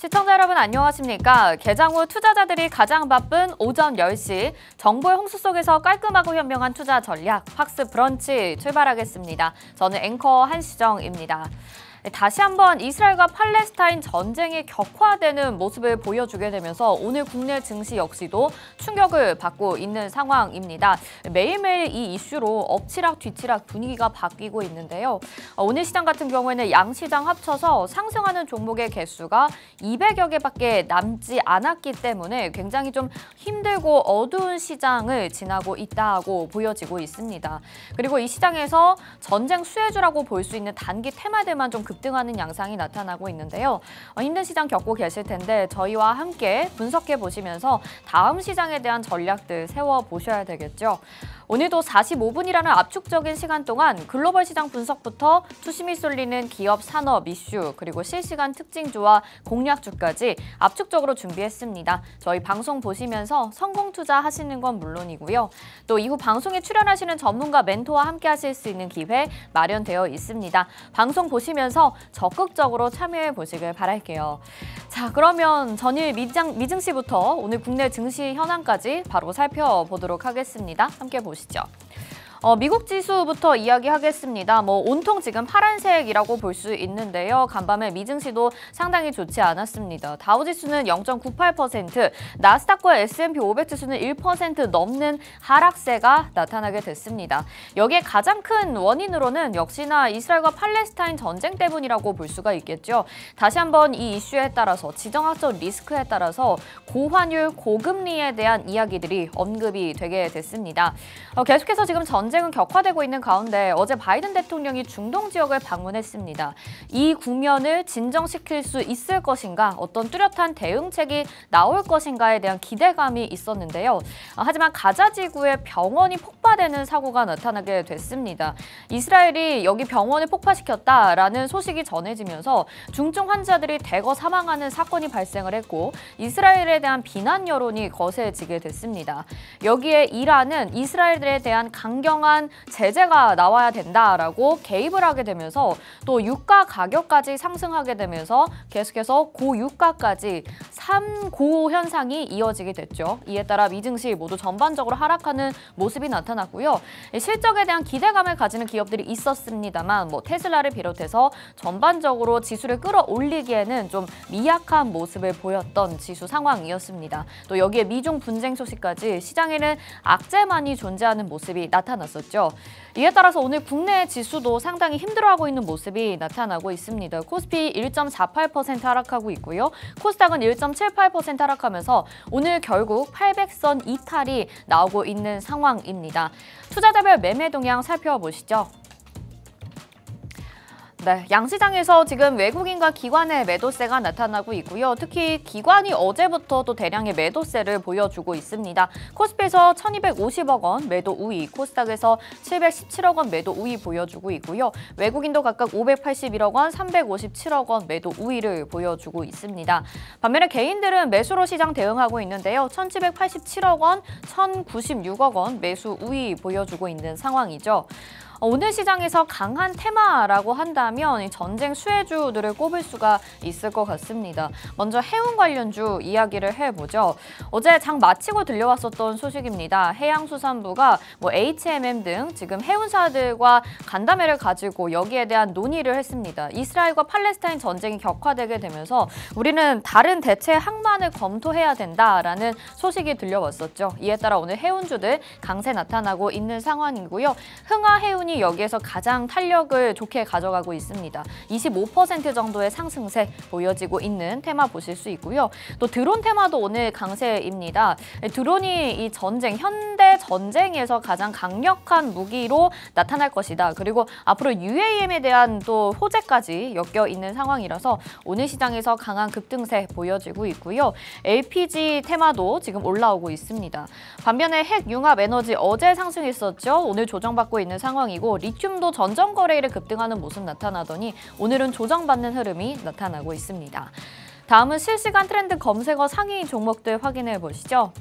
시청자 여러분 안녕하십니까? 개장 후 투자자들이 가장 바쁜 오전 10시 정보의 홍수 속에서 깔끔하고 현명한 투자 전략 팍스 브런치 출발하겠습니다. 저는 앵커 한시정입니다. 다시 한번 이스라엘과 팔레스타인 전쟁이 격화되는 모습을 보여주게 되면서 오늘 국내 증시 역시도 충격을 받고 있는 상황입니다. 매일매일 이 이슈로 엎치락 뒤치락 분위기가 바뀌고 있는데요. 오늘 시장 같은 경우에는 양시장 합쳐서 상승하는 종목의 개수가 200여 개밖에 남지 않았기 때문에 굉장히 좀 힘들고 어두운 시장을 지나고 있다고 보여지고 있습니다. 그리고 이 시장에서 전쟁 수혜주라고 볼 수 있는 단기 테마들만 좀 급등하는 양상이 나타나고 있는데요. 힘든 시장 겪고 계실 텐데 저희와 함께 분석해 보시면서 다음 시장에 대한 전략들 세워보셔야 되겠죠. 오늘도 45분이라는 압축적인 시간 동안 글로벌 시장 분석부터 투심이 쏠리는 기업 산업 이슈 그리고 실시간 특징주와 공략주까지 압축적으로 준비했습니다. 저희 방송 보시면서 성공 투자하시는 건 물론이고요. 또 이후 방송에 출연하시는 전문가 멘토와 함께 하실 수 있는 기회 마련되어 있습니다. 방송 보시면서 적극적으로 참여해 보시길 바랄게요. 자, 그러면 전일 미증시부터 오늘 국내 증시 현황까지 바로 살펴보도록 하겠습니다. 함께 보시죠. 미국 지수부터 이야기하겠습니다. 온통 지금 파란색이라고 볼 수 있는데요. 간밤에 미증시도 상당히 좋지 않았습니다. 다우지수는 0.98%, 나스닥과 S&P 500 지수는 1% 넘는 하락세가 나타나게 됐습니다. 여기에 가장 큰 원인으로는 역시나 이스라엘과 팔레스타인 전쟁 때문이라고 볼 수가 있겠죠. 다시 한번 이 이슈에 따라서 지정학적 리스크에 따라서 고환율, 고금리에 대한 이야기들이 언급이 되게 됐습니다. 계속해서 지금 전쟁은 격화되고 있는 가운데 어제 바이든 대통령이 중동 지역을 방문했습니다. 이 국면을 진정시킬 수 있을 것인가, 어떤 뚜렷한 대응책이 나올 것인가에 대한 기대감이 있었는데요. 하지만 가자 지구에 병원이 폭파되는 사고가 나타나게 됐습니다. 이스라엘이 여기 병원을 폭파시켰다라는 소식이 전해지면서 중증 환자들이 대거 사망하는 사건이 발생을 했고 이스라엘에 대한 비난 여론이 거세지게 됐습니다. 여기에 이란은 이스라엘에 대한 강경한 제재가 나와야 된다라고 개입을 하게 되면서 또 유가 가격까지 상승하게 되면서 계속해서 고유가까지 삼고 현상이 이어지게 됐죠. 이에 따라 미증시 모두 전반적으로 하락하는 모습이 나타났고요. 실적에 대한 기대감을 가지는 기업들이 있었습니다만 테슬라를 비롯해서 전반적으로 지수를 끌어올리기에는 좀 미약한 모습을 보였던 지수 상황이었습니다. 또 여기에 미중 분쟁 소식까지 시장에는 악재만이 존재하는 모습이 나타났었죠. 이에 따라서 오늘 국내 지수도 상당히 힘들어하고 있는 모습이 나타나고 있습니다. 코스피 1.48% 하락하고 있고요. 코스닥은 1.78% 하락하면서 오늘 결국 800선 이탈이 나오고 있는 상황입니다. 투자자별 매매 동향 살펴보시죠. 네, 양시장에서 지금 외국인과 기관의 매도세가 나타나고 있고요. 특히 기관이 어제부터 또 대량의 매도세를 보여주고 있습니다. 코스피에서 1250억 원 매도 우위, 코스닥에서 717억 원 매도 우위 보여주고 있고요. 외국인도 각각 581억 원, 357억 원 매도 우위를 보여주고 있습니다. 반면에 개인들은 매수로 시장 대응하고 있는데요. 1787억 원, 1096억 원 매수 우위 보여주고 있는 상황이죠. 오늘 시장에서 강한 테마라고 한다면 전쟁 수혜주들을 꼽을 수가 있을 것 같습니다. 먼저 해운 관련주 이야기를 해보죠. 어제 장 마치고 들려왔었던 소식입니다. 해양수산부가 HMM 등 지금 해운사들과 간담회를 가지고 여기에 대한 논의를 했습니다. 이스라엘과 팔레스타인 전쟁이 격화되게 되면서 우리는 다른 대체 항만을 검토해야 된다라는 소식이 들려왔었죠. 이에 따라 오늘 해운주들 강세 나타나고 있는 상황이고요. 흥아해운이 여기에서 가장 탄력을 좋게 가져가고 있습니다. 25% 정도의 상승세 보여지고 있는 테마 보실 수 있고요. 또 드론 테마도 오늘 강세입니다. 드론이 이 전쟁, 현대 전쟁에서 가장 강력한 무기로 나타날 것이다. 그리고 앞으로 UAM에 대한 또 호재까지 엮여 있는 상황이라서 오늘 시장에서 강한 급등세 보여지고 있고요. LPG 테마도 지금 올라오고 있습니다. 반면에 핵융합에너지 어제 상승했었죠. 오늘 조정받고 있는 상황이고 리튬도 전전 거래일에 급등하는 모습 나타나더니 오늘은 조정받는 흐름이 나타나고 있습니다. 다음은 실시간 트렌드 검색어 상위 종목들 확인해 보시죠.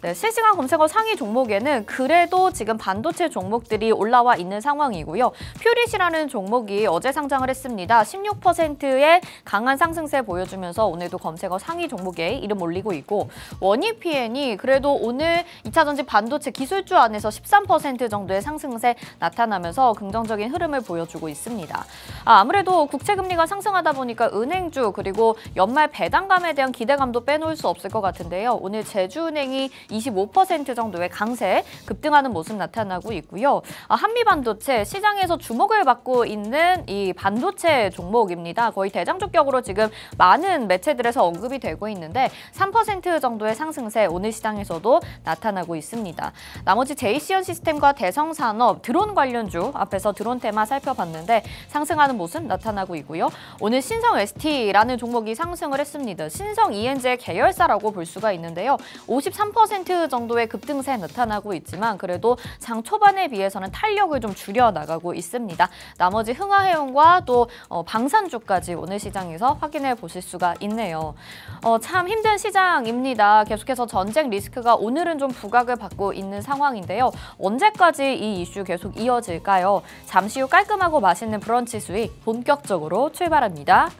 네, 실시간 검색어 상위 종목에는 그래도 지금 반도체 종목들이 올라와 있는 상황이고요. 퓨릿이라는 종목이 어제 상장을 했습니다. 16%의 강한 상승세 보여주면서 오늘도 검색어 상위 종목에 이름 올리고 있고, 원익피앤이 그래도 오늘 2차전지 반도체 기술주 안에서 13% 정도의 상승세 나타나면서 긍정적인 흐름을 보여주고 있습니다. 아무래도 국채금리가 상승하다 보니까 은행주 그리고 연말 배당감에 대한 기대감도 빼놓을 수 없을 것 같은데요. 오늘 제주은행이 25% 정도의 강세 급등하는 모습 나타나고 있고요. 한미반도체 시장에서 주목을 받고 있는 이 반도체 종목입니다. 거의 대장주격으로 지금 많은 매체들에서 언급이 되고 있는데 3% 정도의 상승세 오늘 시장에서도 나타나고 있습니다. 나머지 JCN 시스템과 대성산업, 드론 관련주 앞에서 드론 테마 살펴봤는데 상승하는 모습 나타나고 있고요. 오늘 신성 ST라는 종목이 상승을 했습니다. 신성 ENG의 계열사라고 볼 수가 있는데요. 53% 정도의 급등세 나타나고 있지만 그래도 장 초반에 비해서는 탄력을 좀 줄여나가고 있습니다. 나머지 흥화해운과 또 방산주까지 오늘 시장에서 확인해 보실 수가 있네요. 참 힘든 시장입니다. 계속해서 전쟁 리스크가 오늘은 좀 부각을 받고 있는 상황인데요. 언제까지 이 이슈 계속 이어질까요? 잠시 후 깔끔하고 맛있는 브런치 수익 본격적으로 출발합니다.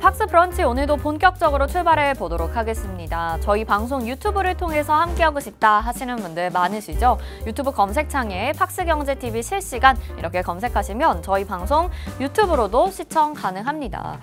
팍스 브런치 오늘도 본격적으로 출발해 보도록 하겠습니다. 저희 방송 유튜브를 통해서 함께하고 싶다 하시는 분들 많으시죠? 유튜브 검색창에 팍스경제TV 실시간 이렇게 검색하시면 저희 방송 유튜브로도 시청 가능합니다.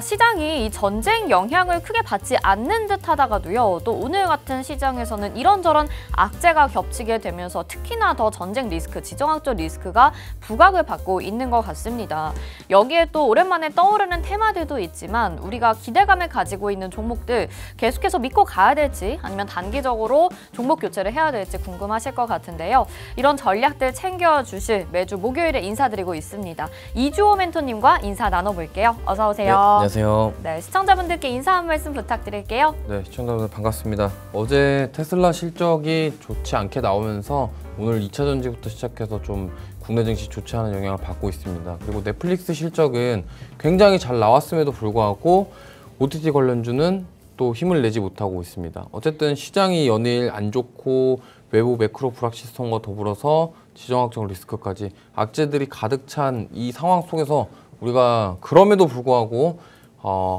시장이 이 전쟁 영향을 크게 받지 않는 듯 하다가도요. 또 오늘 같은 시장에서는 이런저런 악재가 겹치게 되면서 특히나 더 전쟁 리스크, 지정학적 리스크가 부각을 받고 있는 것 같습니다. 여기에 또 오랜만에 떠오르는 테마들도 있지만 우리가 기대감을 가지고 있는 종목들 계속해서 믿고 가야 될지 아니면 단기적으로 종목 교체를 해야 될지 궁금하실 것 같은데요. 이런 전략들 챙겨주실 매주 목요일에 인사드리고 있습니다. 이주호 멘토님과 인사 나눠볼게요. 어서 오세요. 네. 안녕하세요. 네, 시청자분들께 인사 한 말씀 부탁드릴게요. 네, 시청자분들 반갑습니다. 어제 테슬라 실적이 좋지 않게 나오면서 오늘 2차전지부터 시작해서 좀 국내 증시 좋지 않은 영향을 받고 있습니다. 그리고 넷플릭스 실적은 굉장히 잘 나왔음에도 불구하고 OTT 관련주는 또 힘을 내지 못하고 있습니다. 어쨌든 시장이 연일 안 좋고 외부 매크로 불확실성과 더불어서 지정학적 리스크까지 악재들이 가득 찬 이 상황 속에서 우리가 그럼에도 불구하고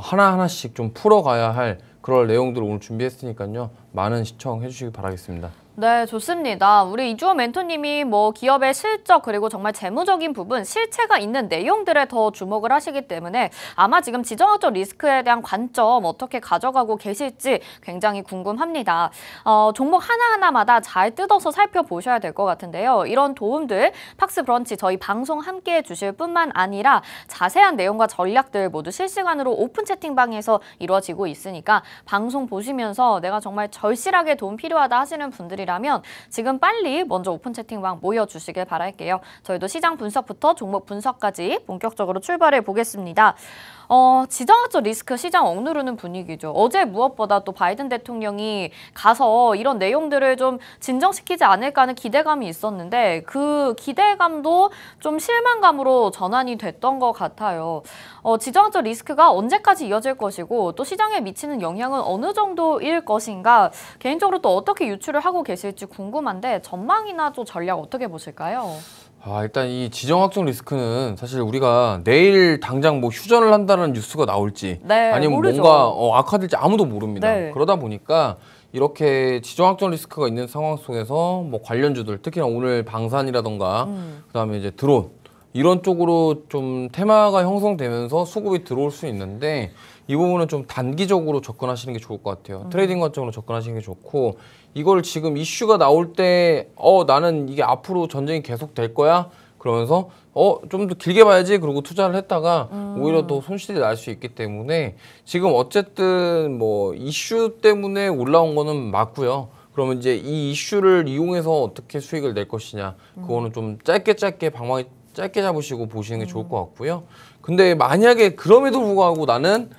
하나하나씩 좀 풀어가야 할 그럴 내용들을 오늘 준비했으니까요. 많은 시청해 주시기 바라겠습니다. 네, 좋습니다. 우리 이주호 멘토님이 뭐 기업의 실적 그리고 정말 재무적인 부분, 실체가 있는 내용들에 더 주목을 하시기 때문에 아마 지금 지정학적 리스크에 대한 관점 어떻게 가져가고 계실지 굉장히 궁금합니다. 종목 하나하나마다 잘 뜯어서 살펴보셔야 될 것 같은데요. 이런 도움들 팍스 브런치 저희 방송 함께해 주실 뿐만 아니라 자세한 내용과 전략들 모두 실시간으로 오픈 채팅방에서 이루어지고 있으니까 방송 보시면서 내가 정말 절실하게 도움 필요하다 하시는 분들이 라면 지금 빨리 먼저 오픈 채팅방 모여주시길 바랄게요. 저희도 시장 분석부터 종목 분석까지 본격적으로 출발해 보겠습니다. 지정학적 리스크 시장 억누르는 분위기죠. 어제 무엇보다 또 바이든 대통령이 가서 이런 내용들을 좀 진정시키지 않을까 하는 기대감이 있었는데 그 기대감도 좀 실망감으로 전환이 됐던 것 같아요. 지정학적 리스크가 언제까지 이어질 것이고 또 시장에 미치는 영향은 어느 정도일 것인가 개인적으로 또 어떻게 유추를 하고 계실지 궁금한데 전망이나 또 전략 어떻게 보실까요? 일단 이 지정학적 리스크는 사실 우리가 내일 당장 뭐 휴전을 한다는 뉴스가 나올지 네, 아니면 모르죠. 뭔가 악화될지 아무도 모릅니다. 네. 그러다 보니까 이렇게 지정학적 리스크가 있는 상황 속에서 뭐 관련주들 특히나 오늘 방산이라던가 그다음에 이제 드론 이런 쪽으로 좀 테마가 형성되면서 수급이 들어올 수 있는데 이 부분은 좀 단기적으로 접근하시는 게 좋을 것 같아요. 트레이딩 관점으로 접근하시는 게 좋고, 이걸 지금 이슈가 나올 때 나는 이게 앞으로 전쟁이 계속 될 거야? 그러면서 좀 더 길게 봐야지 그러고 투자를 했다가 오히려 더 손실이 날 수 있기 때문에, 지금 어쨌든 뭐 이슈 때문에 올라온 거는 맞고요. 그러면 이제 이 이슈를 이용해서 어떻게 수익을 낼 것이냐, 그거는 좀 짧게 방망이 짧게 잡으시고 보시는 게 좋을 것 같고요. 근데 만약에 그럼에도 불구하고 나는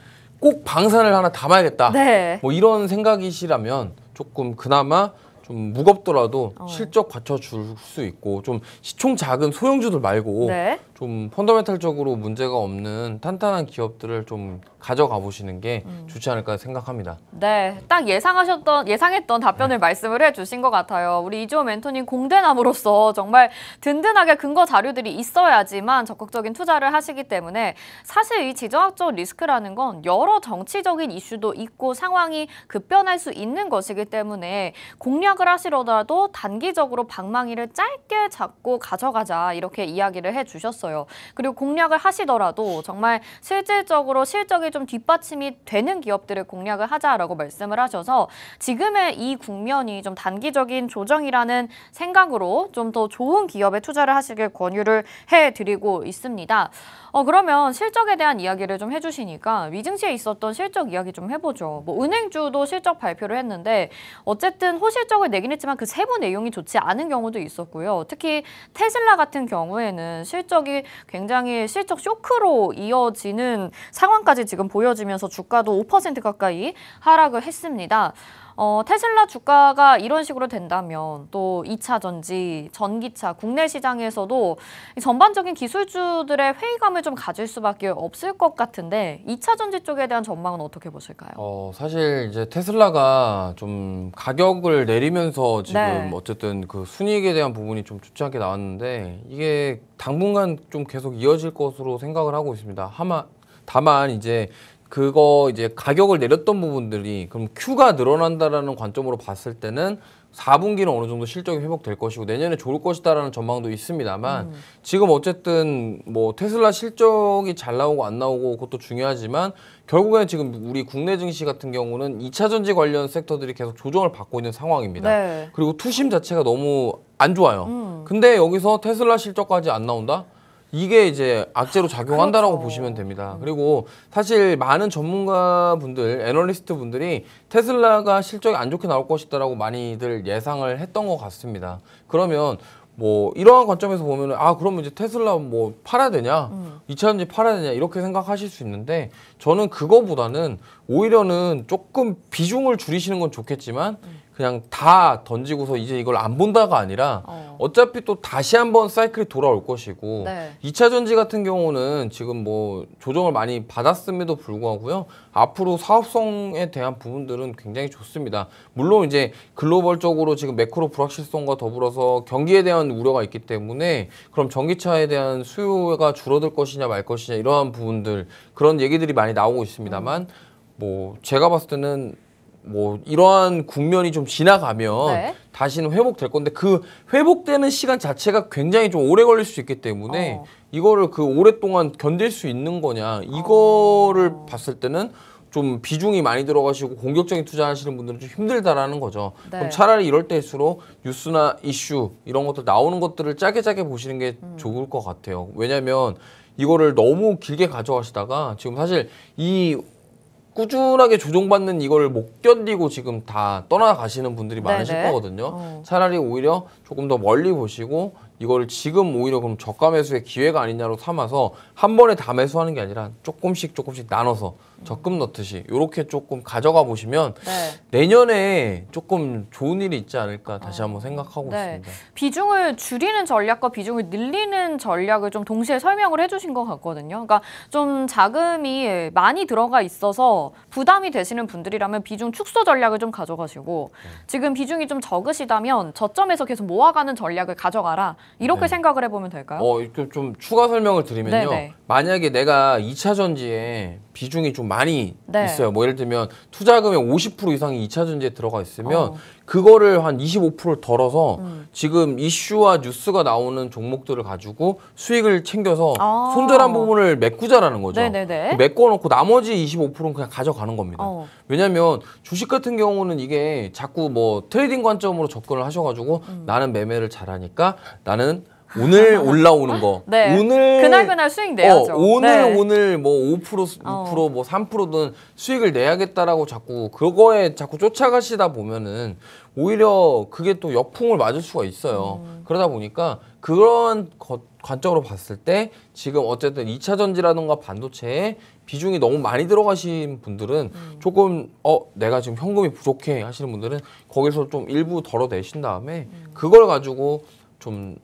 꼭 방산을 하나 담아야겠다, 네, 뭐 이런 생각이시라면 조금 그나마 좀 무겁더라도 실적 받쳐줄 수 있고, 좀 시총 작은 소형주들 말고 네, 좀 펀더멘탈적으로 문제가 없는 탄탄한 기업들을 좀 가져가 보시는 게 좋지 않을까 생각합니다. 네, 딱 예상했던 답변을 말씀을 해주신 것 같아요. 우리 이주호 멘토님, 공대남으로서 정말 든든하게 근거 자료들이 있어야지만 적극적인 투자를 하시기 때문에, 사실 이 지정학적 리스크라는 건 여러 정치적인 이슈도 있고 상황이 급변할 수 있는 것이기 때문에, 공략을 하시더라도 단기적으로 방망이를 짧게 잡고 가져가자, 이렇게 이야기를 해주셨어요. 그리고 공략을 하시더라도 정말 실질적으로 실적이 좀 뒷받침이 되는 기업들을 공략을 하자라고 말씀을 하셔서, 지금의 이 국면이 좀 단기적인 조정이라는 생각으로 좀 더 좋은 기업에 투자를 하시길 권유를 해드리고 있습니다. 그러면 실적에 대한 이야기를 좀 해주시니까 위증시에 있었던 실적 이야기 좀 해보죠. 뭐 은행주도 실적 발표를 했는데 어쨌든 호실적을 내긴 했지만 그 세부 내용이 좋지 않은 경우도 있었고요. 특히 테슬라 같은 경우에는 실적이 굉장히 실적 쇼크로 이어지는 상황까지 지금 보여지면서 주가도 5% 가까이 하락을 했습니다. 테슬라 주가가 이런 식으로 된다면 또 2차 전지, 전기차, 국내 시장에서도 전반적인 기술주들의 회의감을 좀 가질 수밖에 없을 것 같은데, 2차 전지 쪽에 대한 전망은 어떻게 보실까요? 사실 이제 테슬라가 좀 가격을 내리면서 지금 네, 어쨌든 그 순이익에 대한 부분이 좀 좋지 않게 나왔는데, 이게 당분간 좀 계속 이어질 것으로 생각을 하고 있습니다. 다만 이제 그거 이제 가격을 내렸던 부분들이 그럼 Q가 늘어난다라는 관점으로 봤을 때는 4분기는 어느 정도 실적이 회복될 것이고 내년에 좋을 것이다라는 전망도 있습니다만, 지금 어쨌든 뭐 테슬라 실적이 잘 나오고 안 나오고 그것도 중요하지만, 결국에는 지금 우리 국내 증시 같은 경우는 2차 전지 관련 섹터들이 계속 조정을 받고 있는 상황입니다. 네. 그리고 투심 자체가 너무 안 좋아요. 근데 여기서 테슬라 실적까지 안 나온다? 이게 이제 악재로 작용한다라고 그렇죠, 보시면 됩니다. 그리고 사실 많은 전문가분들, 애널리스트분들이 테슬라가 실적이 안 좋게 나올 것이다라고 많이들 예상을 했던 것 같습니다. 그러면 뭐 이러한 관점에서 보면은 그러면 이제 테슬라 뭐 팔아야 되냐, 2차 전지 팔아야 되냐, 이렇게 생각하실 수 있는데, 저는 그거보다는 오히려는 조금 비중을 줄이시는 건 좋겠지만 그냥 다 던지고서 이제 이걸 안 본다가 아니라 어차피 또 다시 한번 사이클이 돌아올 것이고, 네, 2차 전지 같은 경우는 지금 뭐 조정을 많이 받았음에도 불구하고요, 앞으로 사업성에 대한 부분들은 굉장히 좋습니다. 물론 이제 글로벌적으로 지금 매크로 불확실성과 더불어서 경기에 대한 우려가 있기 때문에, 그럼 전기차에 대한 수요가 줄어들 것이냐 말 것이냐, 이러한 부분들, 그런 얘기들이 많이 나오고 있습니다만 뭐 제가 봤을 때는 뭐 이러한 국면이 좀 지나가면 네, 다시는 회복될 건데, 그 회복되는 시간 자체가 굉장히 좀 오래 걸릴 수 있기 때문에 이거를 그 오랫동안 견딜 수 있는 거냐, 이거를 봤을 때는 좀 비중이 많이 들어가시고 공격적인 투자하시는 분들은 좀 힘들다라는 거죠. 네. 그럼 차라리 이럴 때일수록 뉴스나 이슈 이런 것들 나오는 것들을 짧게 보시는 게 좋을 것 같아요. 왜냐하면 이거를 너무 길게 가져가시다가 지금 사실 이 꾸준하게 조정받는 이걸 못 견디고 지금 다 떠나가시는 분들이 많으실 네네, 거거든요. 차라리 오히려 조금 더 멀리 보시고 이걸 지금 오히려 그럼 저가 매수의 기회가 아니냐로 삼아서 한 번에 다 매수하는 게 아니라 조금씩 나눠서 적금 넣듯이 이렇게 조금 가져가 보시면 네, 내년에 조금 좋은 일이 있지 않을까 다시 한번 생각하고 네, 있습니다. 비중을 줄이는 전략과 비중을 늘리는 전략을 좀 동시에 설명을 해주신 것 같거든요. 그러니까 좀 자금이 많이 들어가 있어서 부담이 되시는 분들이라면 비중 축소 전략을 좀 가져가시고, 지금 비중이 좀 적으시다면 저점에서 계속 모아가는 전략을 가져가라, 이렇게 네, 생각을 해보면 될까요? 좀 추가 설명을 드리면요. 네네. 만약에 내가 2차 전지에 비중이 좀 많이 네. 있어요. 뭐 예를 들면 투자금의 50% 이상이 2차전지에 들어가 있으면 그거를 한 25%를 덜어서 지금 이슈와 뉴스가 나오는 종목들을 가지고 수익을 챙겨서 손절한 부분을 메꾸자라는 거죠. 네네네. 메꿔놓고 나머지 25%는 그냥 가져가는 겁니다. 왜냐하면 주식 같은 경우는 이게 자꾸 뭐 트레이딩 관점으로 접근을 하셔가지고 나는 매매를 잘하니까 나는 오늘 올라오는 거. 네. 오늘. 그날그날 수익 내야죠. 오늘, 네. 오늘 뭐 5%, 6%, 뭐 3%든 수익을 내야겠다라고 자꾸 그거에 자꾸 쫓아가시다 보면은 오히려 그게 또 역풍을 맞을 수가 있어요. 그러다 보니까 그런 관점으로 봤을 때 지금 어쨌든 2차전지라든가 반도체에 비중이 너무 많이 들어가신 분들은 조금 내가 지금 현금이 부족해 하시는 분들은 거기서 좀 일부 덜어내신 다음에 그걸 가지고 좀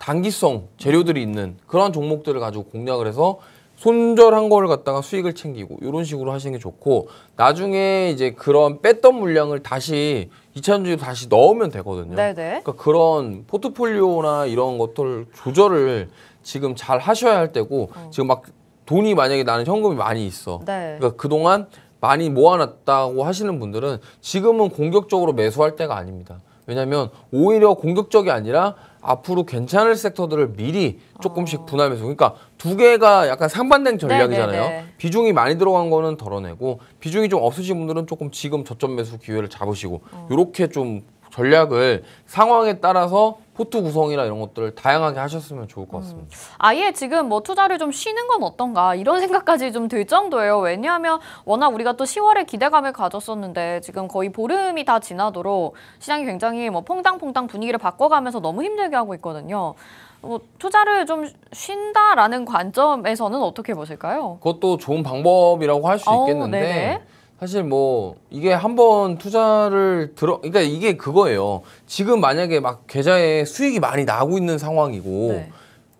단기성 재료들이 있는 그런 종목들을 가지고 공략을 해서 손절한 거를 갖다가 수익을 챙기고 이런 식으로 하시는 게 좋고 나중에 이제 그런 뺐던 물량을 다시 2차전지로 다시 넣으면 되거든요. 네네. 그러니까 그런 포트폴리오나 이런 것들 조절을 지금 잘 하셔야 할 때고 지금 막 돈이 만약에 나는 현금이 많이 있어. 네. 그러니까 그동안 많이 모아놨다고 하시는 분들은 지금은 공격적으로 매수할 때가 아닙니다. 왜냐하면 오히려 공격적이 아니라 앞으로 괜찮을 섹터들을 미리 조금씩 분할해서 그러니까 두 개가 약간 상반된 전략이잖아요. 네네네. 비중이 많이 들어간 거는 덜어내고 비중이 좀 없으신 분들은 조금 지금 저점 매수 기회를 잡으시고 이렇게 좀 전략을 상황에 따라서 포트 구성이나 이런 것들을 다양하게 하셨으면 좋을 것 같습니다. 아예 지금 뭐 투자를 좀 쉬는 건 어떤가 이런 생각까지 좀 들 정도예요. 왜냐하면 워낙 우리가 또 10월에 기대감을 가졌었는데 지금 거의 보름이 다 지나도록 시장이 굉장히 뭐 퐁당퐁당 분위기를 바꿔가면서 너무 힘들게 하고 있거든요. 뭐 투자를 좀 쉰다라는 관점에서는 어떻게 보실까요? 그것도 좋은 방법이라고 할 수 있겠는데 네네. 사실 뭐 이게 한번 투자를 그러니까 이게 그거예요. 지금 만약에 막 계좌에 수익이 많이 나고 있는 상황이고 네.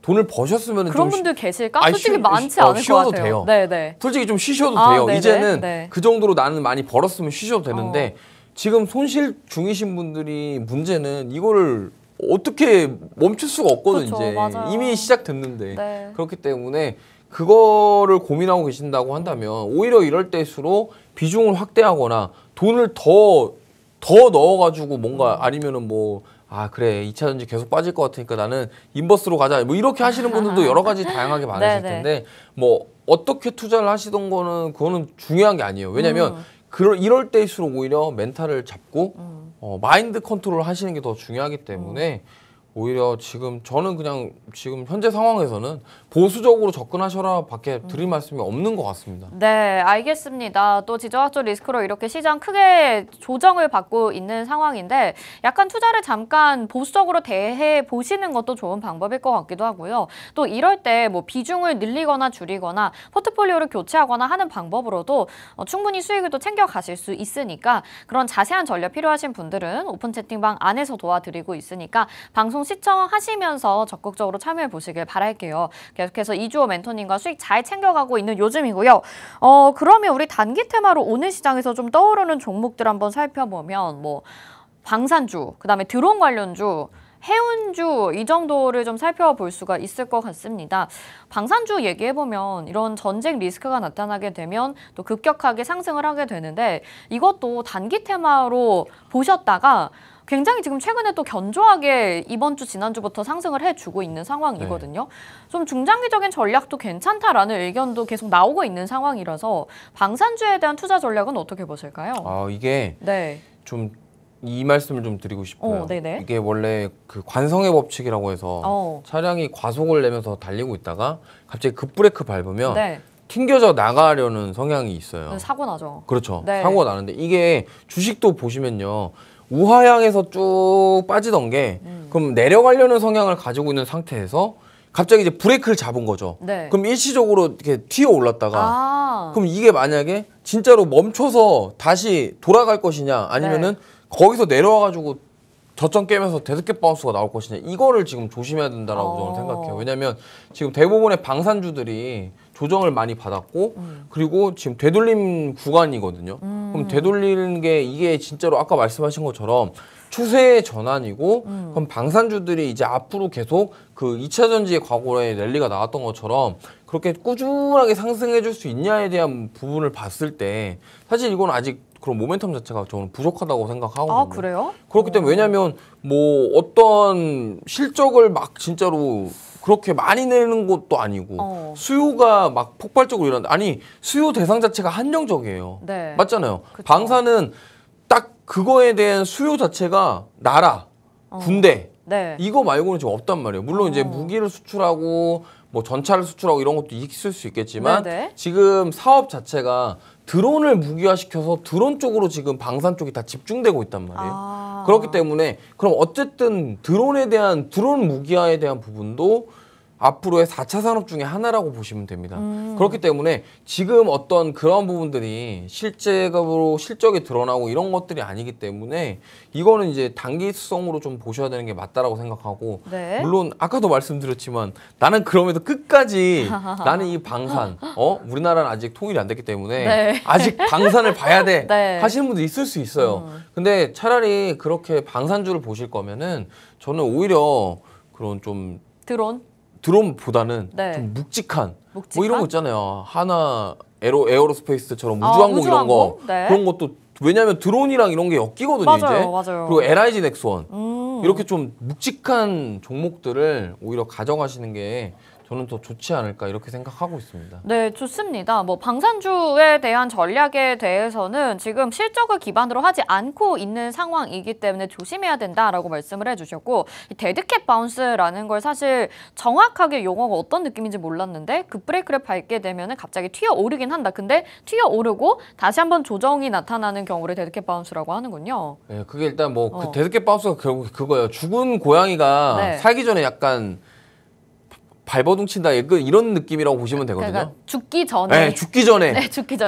돈을 버셨으면 그런 분들 계실까? 솔직히 많지 않을 것 같아요. 쉬어도 돼요. 네네. 솔직히 좀 쉬셔도 돼요. 네네. 이제는 네. 그 정도로 나는 많이 벌었으면 쉬셔도 되는데 지금 손실 중이신 분들이 문제는 이거를 어떻게 멈출 수가 없거든. 그쵸, 이제 맞아요. 이미 시작됐는데 네. 그렇기 때문에 그거를 고민하고 계신다고 한다면 오히려 이럴 때일수록 비중을 확대하거나 돈을 더 넣어가지고 뭔가 아니면은 뭐 그래 2차전지 계속 빠질 것 같으니까 나는 인버스로 가자 뭐 이렇게 하시는 분들도 여러 가지 다양하게 많으실 텐데 뭐 어떻게 투자를 하시던 거는 그거는 중요한 게 아니에요. 왜냐면 이럴 때일수록 오히려 멘탈을 잡고 마인드 컨트롤 하시는 게 더 중요하기 때문에 오히려 지금 저는 그냥 지금 현재 상황에서는 보수적으로 접근하셔라 밖에 드릴 말씀이 없는 것 같습니다. 네, 알겠습니다. 또 지정학적 리스크로 이렇게 시장 크게 조정을 받고 있는 상황인데 약간 투자를 잠깐 보수적으로 대해 보시는 것도 좋은 방법일 것 같기도 하고요. 또 이럴 때 뭐 비중을 늘리거나 줄이거나 포트폴리오를 교체하거나 하는 방법으로도 충분히 수익을 또 챙겨가실 수 있으니까 그런 자세한 전략 필요하신 분들은 오픈 채팅방 안에서 도와드리고 있으니까 방송 시청하시면서 적극적으로 참여해 보시길 바랄게요. 계속해서 이주호 멘토님과 수익 잘 챙겨가고 있는 요즘이고요. 그러면 우리 단기 테마로 오늘 시장에서 좀 떠오르는 종목들 한번 살펴보면 뭐 방산주, 그다음에 드론 관련주, 해운주 이 정도를 좀 살펴볼 수가 있을 것 같습니다. 방산주 얘기해보면 이런 전쟁 리스크가 나타나게 되면 또 급격하게 상승을 하게 되는데 이것도 단기 테마로 보셨다가 굉장히 지금 최근에 또 견조하게 이번 주 지난주부터 상승을 해주고 있는 상황이거든요. 네. 좀 중장기적인 전략도 괜찮다라는 의견도 계속 나오고 있는 상황이라서 방산주에 대한 투자 전략은 어떻게 보실까요? 이게 네. 좀 이 말씀을 좀 드리고 싶어요. 이게 원래 그 관성의 법칙이라고 해서 차량이 과속을 내면서 달리고 있다가 갑자기 급브레이크 밟으면 네. 튕겨져 나가려는 성향이 있어요. 네, 사고 나죠. 그렇죠. 네. 사고가 나는데 이게 주식도 보시면요. 우하향에서 쭉 빠지던 게 그럼 내려가려는 성향을 가지고 있는 상태에서 갑자기 이제 브레이크를 잡은 거죠. 네. 그럼 일시적으로 이렇게 튀어 올랐다가 그럼 이게 만약에 진짜로 멈춰서 다시 돌아갈 것이냐 아니면은 네. 거기서 내려와가지고 저점 깨면서 데드캣 바운스가 나올 것이냐 이거를 지금 조심해야 된다라고 저는 생각해요. 왜냐하면 지금 대부분의 방산주들이 조정을 많이 받았고 그리고 지금 되돌림 구간이거든요. 그럼 되돌리는 게 이게 진짜로 아까 말씀하신 것처럼 추세의 전환이고 그럼 방산주들이 이제 앞으로 계속 그 2차 전지의 과거에 랠리가 나왔던 것처럼 그렇게 꾸준하게 상승해 줄 수 있냐에 대한 부분을 봤을 때 사실 이건 아직 그런 모멘텀 자체가 저는 부족하다고 생각하거든요. 아, 그래요? 그렇기 때문에 왜냐면 뭐 어떤 실적을 막 진짜로 그렇게 많이 내는 것도 아니고 수요가 막 폭발적으로 일어난다. 아니 수요 대상 자체가 한정적이에요. 네. 맞잖아요. 그쵸. 방사는 딱 그거에 대한 수요 자체가 나라, 군대 네. 이거 말고는 지금 없단 말이에요. 물론 이제 무기를 수출하고 뭐 전차를 수출하고 이런 것도 있을 수 있겠지만 네네. 지금 사업 자체가 드론을 무기화시켜서 드론 쪽으로 지금 방산 쪽이 다 집중되고 있단 말이에요. 아. 그렇기 때문에 그럼 어쨌든 드론에 대한 드론 무기화에 대한 부분도 앞으로의 4차 산업 중에 하나라고 보시면 됩니다. 그렇기 때문에 지금 어떤 그런 부분들이 실제적으로 실적이 드러나고 이런 것들이 아니기 때문에 이거는 이제 단기성으로 좀 보셔야 되는 게 맞다라고 생각하고 네. 물론 아까도 말씀드렸지만 나는 그럼에도 끝까지 나는 이 방산 우리나라는 아직 통일이 안 됐기 때문에 네. 아직 방산을 봐야 돼 네. 하시는 분도 있을 수 있어요. 근데 차라리 그렇게 방산주를 보실 거면은 저는 오히려 그런 좀 드론보다는 네. 좀 묵직한 뭐 이런 거 있잖아요. 하나 에어로스페이스처럼 우주항공 이런 거 네. 그런 것도 왜냐하면 드론이랑 이런 게 엮이거든요. 맞아요, 이제 맞아요. 그리고 LIG 넥스원 이렇게 좀 묵직한 종목들을 오히려 가져가시는 게 저는 더 좋지 않을까 이렇게 생각하고 있습니다. 네, 좋습니다. 뭐 방산주에 대한 전략에 대해서는 지금 실적을 기반으로 하지 않고 있는 상황이기 때문에 조심해야 된다라고 말씀을 해주셨고 이 데드캣 바운스라는 걸 사실 정확하게 용어가 어떤 느낌인지 몰랐는데 그 브레이크를 밟게 되면 갑자기 튀어오르긴 한다. 근데 튀어오르고 다시 한번 조정이 나타나는 경우를 데드캣 바운스라고 하는군요. 네, 그게 일단 뭐 그 데드캣 바운스가 결국 그거예요. 죽은 고양이가 네. 살기 전에 약간 발버둥친다 이런 느낌이라고 보시면 되거든요. 그러니까 죽기 전에 네, 죽기 전에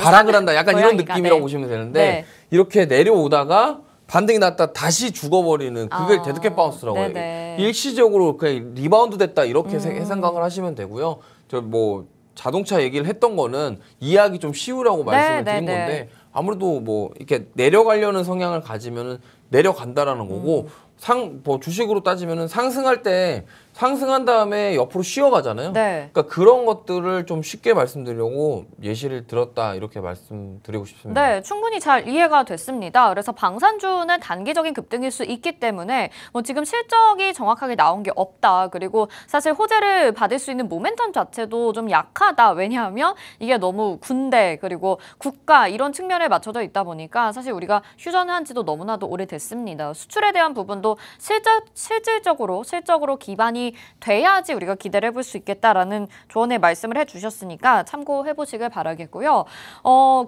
발악을 한다 약간 이런 느낌이라고 네. 보시면 되는데 네. 이렇게 내려오다가 반등이 났다 다시 죽어버리는 그게 데드캣 바운스라고 해요. 일시적으로 그냥 리바운드 됐다 이렇게 생각을 하시면 되고요. 저 뭐 자동차 얘기를 했던 거는 이해하기 좀 쉬우라고 네, 말씀을 드린 네, 건데 아무래도 뭐 이렇게 내려가려는 성향을 가지면은 내려간다라는 거고 뭐 주식으로 따지면은 상승할 때 상승한 다음에 옆으로 쉬어가잖아요. 네. 그러니까 그런 것들을 좀 쉽게 말씀드리려고 예시를 들었다 이렇게 말씀드리고 싶습니다. 네, 충분히 잘 이해가 됐습니다. 그래서 방산주는 단기적인 급등일 수 있기 때문에 뭐 지금 실적이 정확하게 나온 게 없다. 그리고 사실 호재를 받을 수 있는 모멘텀 자체도 좀 약하다. 왜냐하면 이게 너무 군대 그리고 국가 이런 측면에 맞춰져 있다 보니까 사실 우리가 휴전한 지도 너무나도 오래됐습니다. 수출에 대한 부분도 실질적으로 기반이 돼야지 우리가 기대를 해볼 수 있겠다라는 조언의 말씀을 해주셨으니까 참고해보시길 바라겠고요.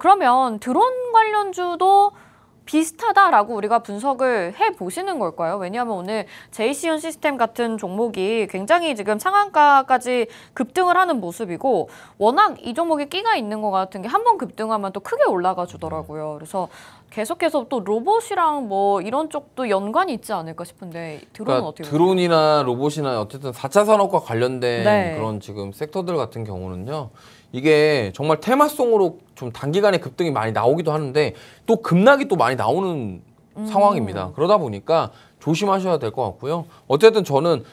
그러면 드론 관련주도 비슷하다라고 우리가 분석을 해보시는 걸까요? 왜냐하면 오늘 JC온 시스템 같은 종목이 굉장히 지금 상한가까지 급등을 하는 모습이고 워낙 이 종목에 끼가 있는 것 같은 게 한 번 급등하면 또 크게 올라가 주더라고요. 그래서 계속해서 또 로봇이랑 뭐 이런 쪽도 연관이 있지 않을까 싶은데 드론은 그러니까 어떻게 보면? 드론이나 로봇이나 어쨌든 4차 산업과 관련된 네. 그런 지금 섹터들 같은 경우는요. 이게 정말 테마성으로 좀 단기간에 급등이 많이 나오기도 하는데 또 급락이 또 많이 나오는 상황입니다. 그러다 보니까 조심하셔야 될 것 같고요. 어쨌든 저는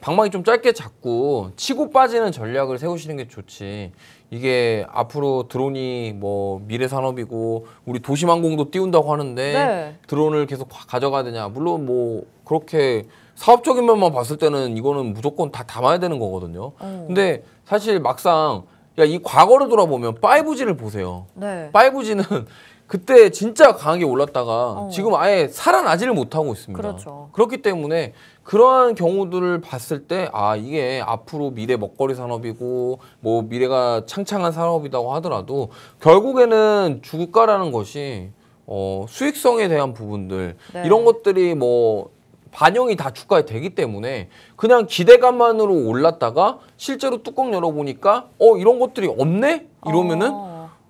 방망이 좀 짧게 잡고 치고 빠지는 전략을 세우시는 게 좋지. 이게 앞으로 드론이 뭐 미래 산업이고 우리 도심항공도 띄운다고 하는데 네. 드론을 계속 가져가야 되냐. 물론 뭐 그렇게 사업적인 면만 봤을 때는 이거는 무조건 다 담아야 되는 거거든요. 근데 사실 막상 이 과거를 돌아보면 5G를 보세요. 네. 5G는 그때 진짜 강하게 올랐다가 지금 아예 살아나지를 못하고 있습니다. 그렇죠. 그렇기 때문에 그러한 경우들을 봤을 때 아 이게 앞으로 미래 먹거리 산업이고 뭐 미래가 창창한 산업이라고 하더라도 결국에는 주가라는 것이 수익성에 대한 부분들 네. 이런 것들이 뭐 반영이 다 주가에 되기 때문에 그냥 기대감만으로 올랐다가 실제로 뚜껑 열어보니까 이런 것들이 없네? 이러면은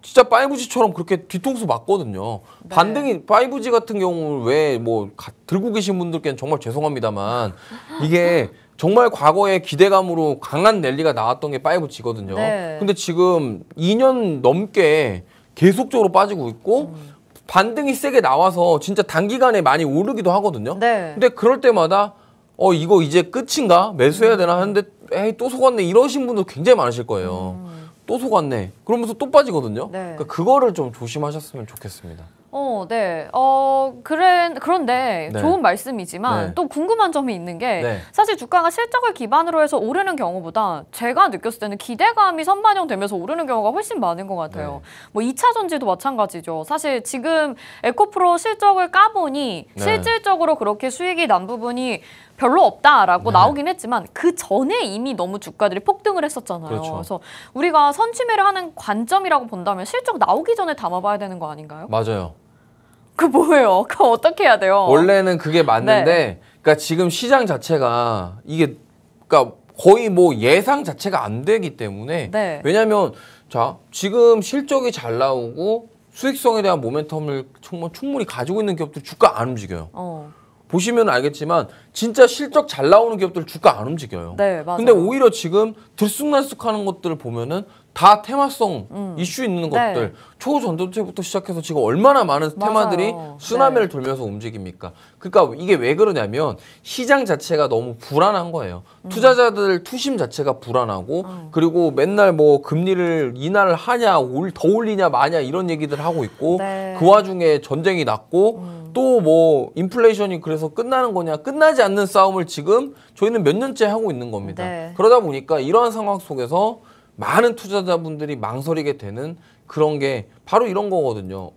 진짜 5G처럼 그렇게 뒤통수 맞거든요. 네. 반등이 5G 같은 경우는 왜 뭐 들고 계신 분들께는 정말 죄송합니다만 이게 정말 과거에 기대감으로 강한 랠리가 나왔던 게 5G거든요. 네. 근데 지금 2년 넘게 계속적으로 빠지고 있고 반등이 세게 나와서 진짜 단기간에 많이 오르기도 하거든요. 네. 근데 그럴 때마다 이거 이제 끝인가? 매수해야 되나 하는데 에이 또 속았네 이러신 분도 굉장히 많으실 거예요. 또 속았네. 그러면서 또 빠지거든요. 네. 그러니까 그거를 좀 조심하셨으면 좋겠습니다. 네. 그런데 네. 좋은 말씀이지만 네. 또 궁금한 점이 있는 게 네. 사실 주가가 실적을 기반으로 해서 오르는 경우보다 제가 느꼈을 때는 기대감이 선반영되면서 오르는 경우가 훨씬 많은 것 같아요. 네. 뭐 2차 전지도 마찬가지죠. 사실 지금 에코프로 실적을 까보니 네. 실질적으로 그렇게 수익이 난 부분이 별로 없다라고 네. 나오긴 했지만 그 전에 이미 너무 주가들이 폭등을 했었잖아요. 그렇죠. 그래서 우리가 선취매를 하는 관점이라고 본다면 실적 나오기 전에 담아봐야 되는 거 아닌가요? 맞아요. 그 뭐예요? 그 어떻게 해야 돼요? 원래는 그게 맞는데 네. 그러니까 지금 시장 자체가 이게 그러니까 거의 뭐 예상 자체가 안 되기 때문에 네. 왜냐면 자, 지금 실적이 잘 나오고 수익성에 대한 모멘텀을 충분히 가지고 있는 기업들 주가 안 움직여요. 보시면 알겠지만 진짜 실적 잘 나오는 기업들 주가 안 움직여요. 네, 맞아요. 근데 오히려 지금 들쑥날쑥하는 것들을 보면은 다 테마성 이슈 있는 것들 네. 초전도체부터 시작해서 지금 얼마나 많은 맞아요. 테마들이 쓰나미를 네. 돌면서 움직입니까? 그러니까 이게 왜 그러냐면 시장 자체가 너무 불안한 거예요. 투자자들 투심 자체가 불안하고 그리고 맨날 뭐 금리를 인하를 하냐 더 올리냐 마냐 이런 얘기들 하고 있고 네. 그 와중에 전쟁이 났고 또 뭐 인플레이션이 그래서 끝나는 거냐 끝나지 않는 싸움을 지금 저희는 몇 년째 하고 있는 겁니다. 네. 그러다 보니까 이러한 상황 속에서 많은 투자자분들이 망설이게 되는 그런 게 바로 이런 거거든요.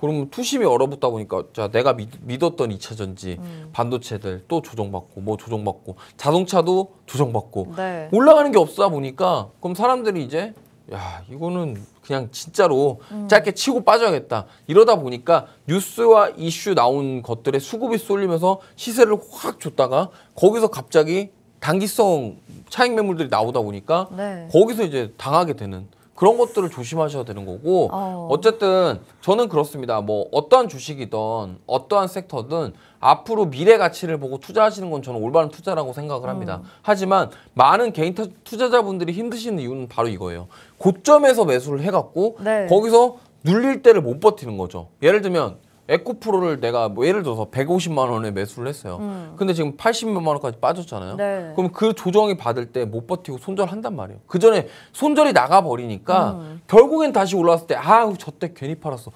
그러면 투심이 얼어붙다 보니까 자 내가 믿었던 2차 전지 반도체들 또 조정받고 뭐 조정받고 자동차도 조정받고 네. 올라가는 게 없다 보니까 그럼 사람들이 이제 야 이거는 그냥 진짜로 짧게 치고 빠져야겠다. 이러다 보니까 뉴스와 이슈 나온 것들의 수급이 쏠리면서 시세를 확 줬다가 거기서 갑자기 단기성 차익 매물들이 나오다 보니까 네. 거기서 이제 당하게 되는 그런 것들을 조심하셔야 되는 거고 어쨌든 저는 그렇습니다. 뭐 어떠한 주식이든 어떠한 섹터든 앞으로 미래 가치를 보고 투자하시는 건 저는 올바른 투자라고 생각을 합니다. 하지만 많은 개인 투자자분들이 힘드시는 이유는 바로 이거예요. 고점에서 매수를 해갖고 네. 거기서 눌릴 때를 못 버티는 거죠. 예를 들면 에코프로를 내가 뭐 예를 들어서 150만 원에 매수를 했어요. 근데 지금 80만 원까지 빠졌잖아요. 네. 그럼 그 조정이 받을 때 못 버티고 손절한단 말이에요. 그 전에 손절이 나가버리니까 결국엔 다시 올라왔을 때 아, 저때 괜히 팔았어.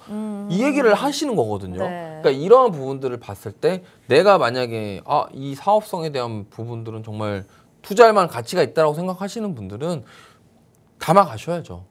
이 얘기를 하시는 거거든요. 네. 그러니까 이러한 부분들을 봤을 때 내가 만약에 아, 이 사업성에 대한 부분들은 정말 투자할 만한 가치가 있다고 생각하시는 분들은 담아가셔야죠.